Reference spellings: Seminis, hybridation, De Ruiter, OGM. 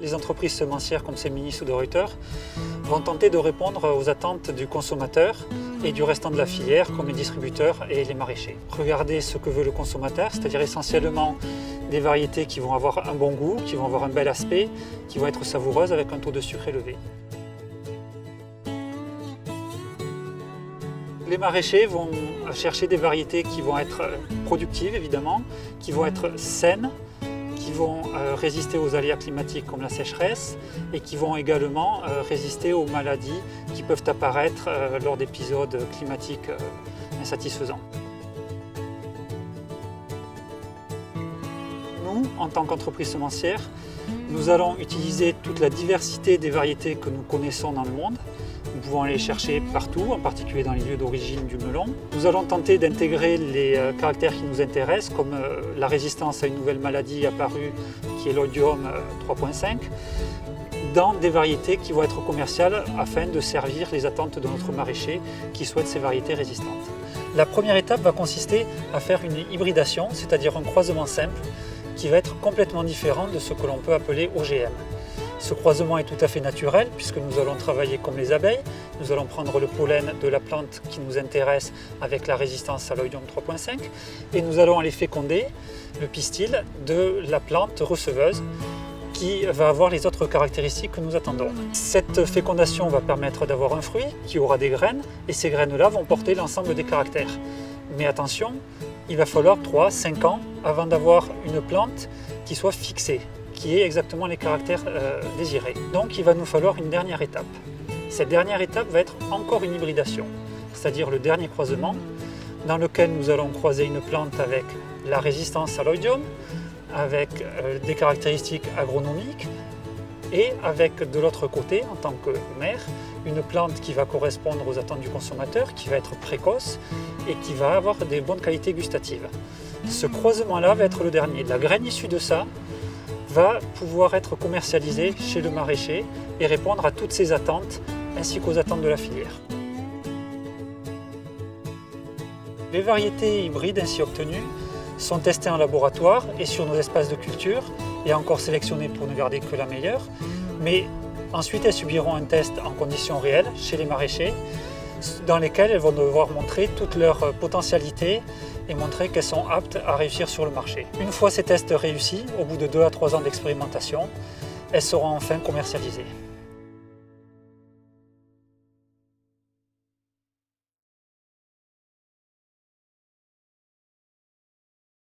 les entreprises semencières comme Seminis ou De Ruiter vont tenter de répondre aux attentes du consommateur et du restant de la filière comme les distributeurs et les maraîchers. Regardez ce que veut le consommateur, c'est-à-dire essentiellement des variétés qui vont avoir un bon goût, qui vont avoir un bel aspect, qui vont être savoureuses avec un taux de sucre élevé. Les maraîchers vont chercher des variétés qui vont être productives évidemment, qui vont être saines, qui vont résister aux aléas climatiques comme la sécheresse et qui vont également résister aux maladies qui peuvent apparaître lors d'épisodes climatiques insatisfaisants. Nous, en tant qu'entreprise semencière, nous allons utiliser toute la diversité des variétés que nous connaissons dans le monde. Nous pouvons aller chercher partout, en particulier dans les lieux d'origine du melon. Nous allons tenter d'intégrer les caractères qui nous intéressent, comme la résistance à une nouvelle maladie apparue, qui est l'oïdium 3.5, dans des variétés qui vont être commerciales afin de servir les attentes de notre maraîcher qui souhaite ces variétés résistantes. La première étape va consister à faire une hybridation, c'est-à-dire un croisement simple, qui va être complètement différent de ce que l'on peut appeler OGM. Ce croisement est tout à fait naturel puisque nous allons travailler comme les abeilles. Nous allons prendre le pollen de la plante qui nous intéresse avec la résistance à l'oïdium 3.5 et nous allons aller féconder le pistil de la plante receveuse qui va avoir les autres caractéristiques que nous attendons. Cette fécondation va permettre d'avoir un fruit qui aura des graines et ces graines-là vont porter l'ensemble des caractères. Mais attention, il va falloir 3-5 ans avant d'avoir une plante qui soit fixée, qui est exactement les caractères désirés. Donc il va nous falloir une dernière étape. Cette dernière étape va être encore une hybridation, c'est-à-dire le dernier croisement dans lequel nous allons croiser une plante avec la résistance à l'oïdium, avec des caractéristiques agronomiques et avec de l'autre côté, en tant que mère, une plante qui va correspondre aux attentes du consommateur, qui va être précoce et qui va avoir des bonnes qualités gustatives. Ce croisement-là va être le dernier. La graine issue de ça va pouvoir être commercialisé chez le maraîcher et répondre à toutes ses attentes ainsi qu'aux attentes de la filière. Les variétés hybrides ainsi obtenues sont testées en laboratoire et sur nos espaces de culture et encore sélectionnées pour ne garder que la meilleure, mais ensuite elles subiront un test en conditions réelles chez les maraîchers dans lesquels elles vont devoir montrer toutes leurs potentialités et montrer qu'elles sont aptes à réussir sur le marché. Une fois ces tests réussis, au bout de 2 à 3 ans d'expérimentation, elles seront enfin commercialisées.